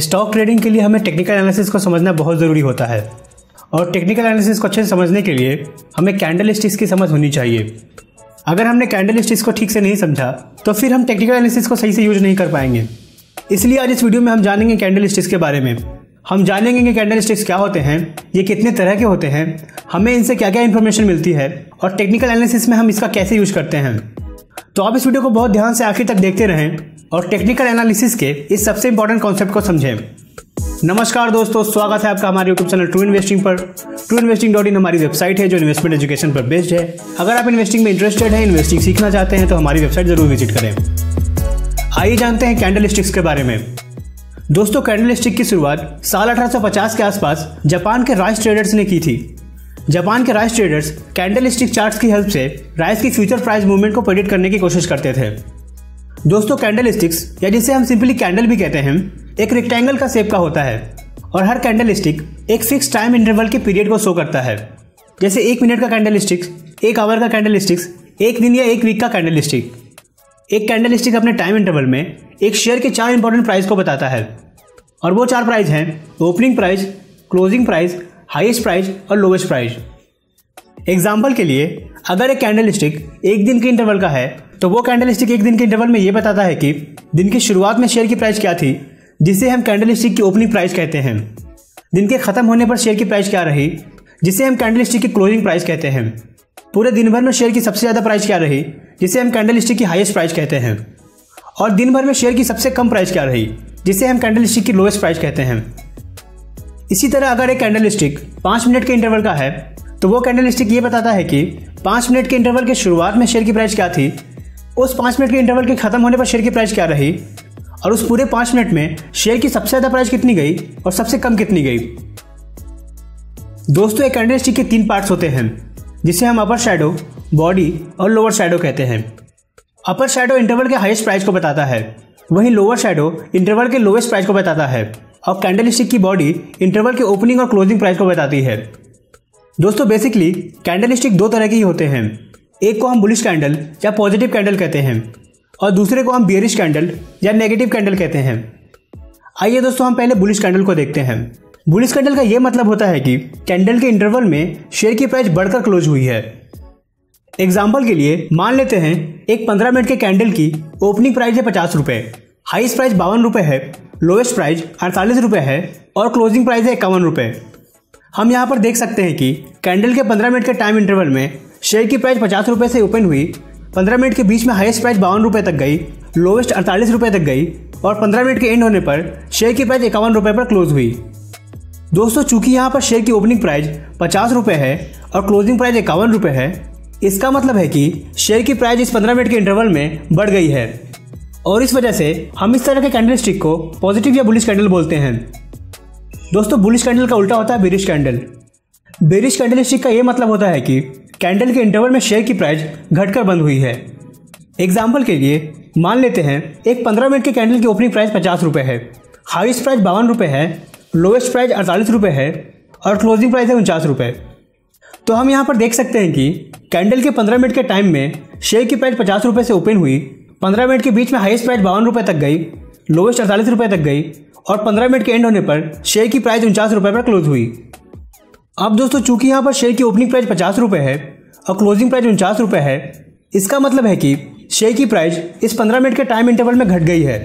Stock trading के लिए हमें टेक्निकल एनालिसिस को समझना बहुत ज़रूरी होता है और टेक्निकल एनालिसिस को अच्छे से समझने के लिए हमें कैंडल स्टिक्स की समझ होनी चाहिए। अगर हमने कैंडल स्टिक्स को ठीक से नहीं समझा तो फिर हम टेक्निकल एनालिसिस को सही से यूज नहीं कर पाएंगे। इसलिए आज इस वीडियो में हम जानेंगे कैंडल स्टिक्स के बारे में। हम जानेंगे कि कैंडल स्टिक्स क्या होते हैं, ये कितने तरह के होते हैं, हमें इनसे क्या क्या इन्फॉर्मेशन मिलती है और टेक्निकल एनालिसिस में हम इसका कैसे यूज करते हैं। तो आप इस वीडियो को बहुत ध्यान से आखिर तक देखते रहें और टेक्निकल एनालिसिस के इस सबसे इंपॉर्टेंट कॉन्सेप्ट को समझें। नमस्कार दोस्तों, स्वागत है आपका हमारे YouTube चैनल ट्रू इन्वेस्टिंग पर। trueinvesting.in हमारी वेबसाइट है जो इन्वेस्टमेंट एजुकेशन पर बेस्ड है। अगर आप इन्वेस्टिंग में इंटरेस्टेड हैं, इन्वेस्टिंग सीखना चाहते हैं तो हमारी वेबसाइट जरूर विजिट करें। आइए जानते हैं कैंडल स्टिक्स के बारे में। दोस्तों, कैंडल स्टिक की शुरुआत साल 1850 के आसपास जापान के राइस ट्रेडर्स ने की थी। जापान के rice traders candle stick charts की हेल्प से राइस की फ्यूचर प्राइस मूवमेंट को प्रेडिक्ट करने की कोशिश करते थे। दोस्तों, कैंडल स्टिक्स या जिसे हम सिंपली कैंडल भी कहते हैं, एक रेक्टेंगल का शेप का होता है और हर कैंडल स्टिक एक फिक्स टाइम इंटरवल के पीरियड को शो करता है। जैसे 1 मिनट का कैंडल स्टिक्स, 1 आवर का कैंडल स्टिक्स, 1 दिन या 1 वीक का कैंडल स्टिक। एक कैंडल स्टिक अपने टाइम इंटरवल में एक शेयर के 4 इंपॉर्टेंट प्राइस को बताता है और वो 4 प्राइस हैं opening price, closing price, highest price और लोवेस्ट प्राइस। एग्जाम्पल के लिए, अगर एक कैंडल स्टिक 1 दिन के इंटरवल का है तो वो कैंडल स्टिक 1 दिन के इंटरवल में ये बताता है कि दिन की शुरुआत में शेयर की प्राइस क्या थी, जिसे हम कैंडल स्टिक की ओपनिंग प्राइस कहते हैं। दिन के खत्म होने पर शेयर की प्राइस क्या रही, जिसे हम कैंडल स्टिक की क्लोजिंग प्राइस कहते हैं। पूरे दिन भर में शेयर की सबसे ज़्यादा प्राइस क्या रही, जिसे हम कैंडल स्टिक की हाईएस्ट प्राइस कहते हैं। और दिन भर में शेयर की सबसे कम प्राइस क्या रही, जिसे हम कैंडल स्टिक की लोएस्ट प्राइस कहते हैं। इसी तरह अगर एक कैंडल स्टिक 5 मिनट के इंटरवल का है तो वो कैंडल स्टिक ये बताता है कि 5 मिनट के इंटरवल के शुरुआत में शेयर की प्राइस क्या थी, उस 5 मिनट के इंटरवल के खत्म होने पर शेयर की प्राइस क्या रही और उस पूरे 5 मिनट में शेयर की सबसे ज़्यादा प्राइस कितनी गई और सबसे कम कितनी गई। दोस्तों, एक कैंडल स्टिक के 3 पार्ट्स होते हैं जिसे हम अपर शैडो, बॉडी और लोअर शैडो कहते हैं। अपर शैडो इंटरवल के हाईएस्ट प्राइस को बताता है, वहीं लोअर शैडो इंटरवल के लोवेस्ट प्राइस को बताता है और कैंडल स्टिक की बॉडी इंटरवल के ओपनिंग और क्लोजिंग प्राइस को बताती है। दोस्तों, बेसिकली कैंडल स्टिक 2 तरह के ही होते हैं। एक को हम बुलिश कैंडल या पॉजिटिव कैंडल कहते हैं और दूसरे को हम बेयरिश कैंडल या नेगेटिव कैंडल कहते हैं। आइए दोस्तों, हम पहले बुलिश कैंडल को देखते हैं। बुलिश कैंडल का ये मतलब होता है कि कैंडल के इंटरवल में शेयर की प्राइस बढ़कर क्लोज हुई है। एग्जाम्पल के लिए मान लेते हैं एक 15 मिनट के कैंडल की ओपनिंग प्राइस है 50 रुपये, हाईएस्ट प्राइस 52 रुपये है, लोएस्ट प्राइस 48 रुपये है और क्लोजिंग प्राइस है 51 रुपये। हम यहाँ पर देख सकते हैं कि कैंडल के 15 मिनट के टाइम इंटरवल में शेयर की प्राइस 50 रुपये से ओपन हुई, 15 मिनट के बीच में हाईएस्ट प्राइस 52 रुपये तक गई, लोवेस्ट 48 रुपये तक गई और 15 मिनट के एंड होने पर शेयर की प्राइस 51 रुपये पर क्लोज हुई। दोस्तों, चूंकि यहाँ पर शेयर की ओपनिंग प्राइस 50 रुपये है और क्लोजिंग प्राइस 51 रुपये है, इसका मतलब है कि शेयर की प्राइस इस 15 मिनट के इंटरवल में बढ़ गई है और इस वजह से हम इस तरह के कैंडल स्टिक को पॉजिटिव या बुलिश कैंडल बोलते हैं। दोस्तों, बुलिश कैंडल का उल्टा होता है bearish candle. Bearish candlestick का ये मतलब होता है कि कैंडल के इंटरवल में शेयर की प्राइस घटकर बंद हुई है। एग्जाम्पल के लिए मान लेते हैं एक 15 मिनट के कैंडल की ओपनिंग प्राइस 50 रुपये है, हाईएस्ट प्राइस 52 रुपये है, लोवेस्ट प्राइस 48 रुपये है और क्लोजिंग प्राइस है 49 रुपये। तो हम यहाँ पर देख सकते हैं कि कैंडल के 15 मिनट के टाइम में शेयर की प्राइस 50 रुपये से ओपन हुई, 15 मिनट के बीच में हाईएस्ट प्राइस 52 रुपये तक गई, लोवेस्ट 48 रुपये तक गई और 15 मिनट के एंड होने पर शेयर की प्राइस 49 रुपये पर क्लोज हुई। अब दोस्तों, चूंकि यहाँ पर शेयर की ओपनिंग प्राइस 50 रुपये है और क्लोजिंग प्राइस 49 रुपये है, इसका मतलब है कि शेयर की प्राइस इस 15 मिनट के टाइम इंटरवल में घट गई है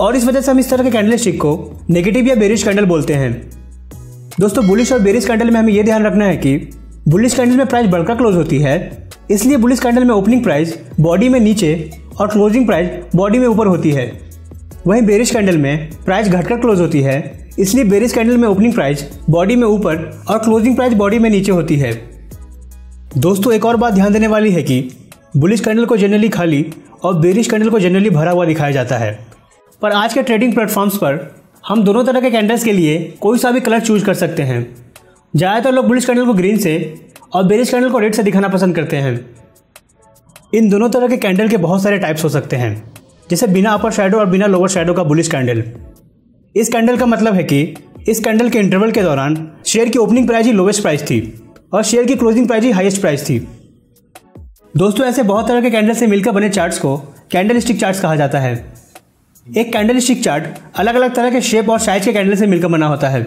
और इस वजह से हम इस तरह के कैंडल स्टिक को नेगेटिव या बेरिश कैंडल बोलते हैं। दोस्तों, बुलिश और बेरिश कैंडल में हमें यह ध्यान रखना है कि बुलिश कैंडल में प्राइस बढ़कर क्लोज होती है, इसलिए बुलिश कैंडल में ओपनिंग प्राइस बॉडी में नीचे और क्लोजिंग प्राइस बॉडी में ऊपर होती है। वहीं बेरिश कैंडल में प्राइस घटकर क्लोज होती है, इसलिए बेरिश कैंडल में ओपनिंग प्राइस बॉडी में ऊपर और क्लोजिंग प्राइस बॉडी में नीचे होती है। दोस्तों, एक और बात ध्यान देने वाली है कि बुलिश कैंडल को जनरली खाली और बेरिश कैंडल को जनरली भरा हुआ दिखाया जाता है, पर आज के ट्रेडिंग प्लेटफॉर्म्स पर हम दोनों तरह के कैंडल्स के लिए कोई सा भी कलर चूज कर सकते हैं। ज़्यादातर लोग बुलिश कैंडल को ग्रीन से और बेरिश कैंडल को रेड से दिखाना पसंद करते हैं। इन दोनों तरह के कैंडल के बहुत सारे टाइप्स हो सकते हैं, जैसे बिना अपर शैडो और बिना लोअर शैडो का बुलिश कैंडल। इस कैंडल का मतलब है कि इस कैंडल के इंटरवल के दौरान शेयर की ओपनिंग प्राइस ही लोवेस्ट प्राइस थी और शेयर की क्लोजिंग प्राइस ही हाईएस्ट प्राइस थी। दोस्तों, ऐसे बहुत तरह के कैंडल से मिलकर बने चार्ट्स को कैंडल स्टिक चार्ट्स कहा जाता है। एक कैंडल स्टिक चार्ट अलग अलग तरह के शेप और साइज के कैंडल से मिलकर बना होता है।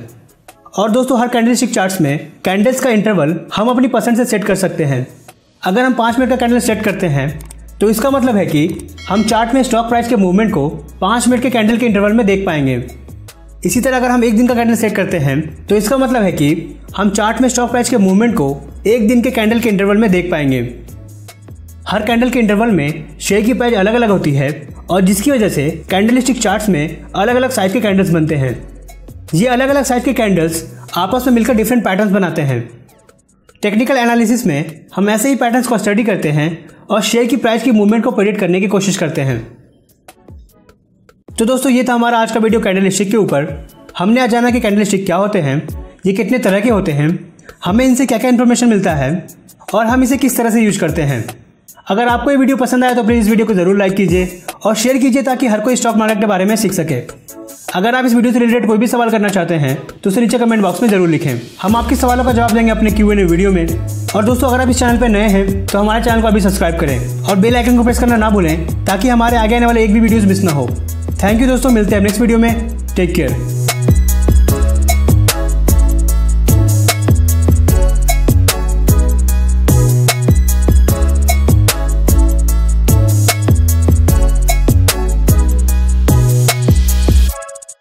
और दोस्तों, हर कैंडल स्टिक चार्ट्स में कैंडल्स का इंटरवल हम अपनी पसंद से सेट कर सकते हैं। अगर हम 5 मिनट का कैंडल सेट करते हैं तो इसका मतलब है कि हम चार्ट में स्टॉक प्राइस के मूवमेंट को 5 मिनट के कैंडल के इंटरवल में देख पाएंगे। इसी तरह अगर हम एक दिन का कैंडल सेट करते हैं तो इसका मतलब है कि हम चार्ट में स्टॉक प्राइस के मूवमेंट को एक दिन के कैंडल के इंटरवल में देख पाएंगे। हर कैंडल के इंटरवल में शेयर की प्राइस अलग अलग होती है और जिसकी वजह से कैंडलस्टिक चार्ट्स में अलग अलग साइज के कैंडल्स बनते हैं। ये अलग अलग साइज के कैंडल्स आपस में मिलकर डिफरेंट पैटर्न्स बनाते हैं। टेक्निकल एनालिसिस में हम ऐसे ही पैटर्न्स को स्टडी करते हैं और शेयर की प्राइस की मूवमेंट को प्रेडिक्ट करने की कोशिश करते हैं। तो दोस्तों, ये था हमारा आज का वीडियो कैंडलस्टिक के ऊपर। हमने आज जाना कि कैंडलस्टिक क्या होते हैं, ये कितने तरह के होते हैं, हमें इनसे क्या क्या इन्फॉर्मेशन मिलता है और हम इसे किस तरह से यूज करते हैं। अगर आपको ये वीडियो पसंद आया तो प्लीज़ इस वीडियो को ज़रूर लाइक कीजिए और शेयर कीजिए ताकि हर कोई स्टॉक मार्केट के बारे में सीख सके। अगर आप इस वीडियो से रिलेटेड कोई भी सवाल करना चाहते हैं तो उसे नीचे कमेंट बॉक्स में जरूर लिखें। हम आपके सवालों का जवाब देंगे अपने Q&A वीडियो में। और दोस्तों, अगर आप इस चैनल पर नए हैं तो हमारे चैनल को अभी सब्सक्राइब करें और बेल आइकन को प्रेस करना ना भूलें ताकि हमारे आगे आने वाले एक भी वीडियोज़ मिस ना हो। थैंक यू दोस्तों, मिलते हैं नेक्स्ट वीडियो में। Take care.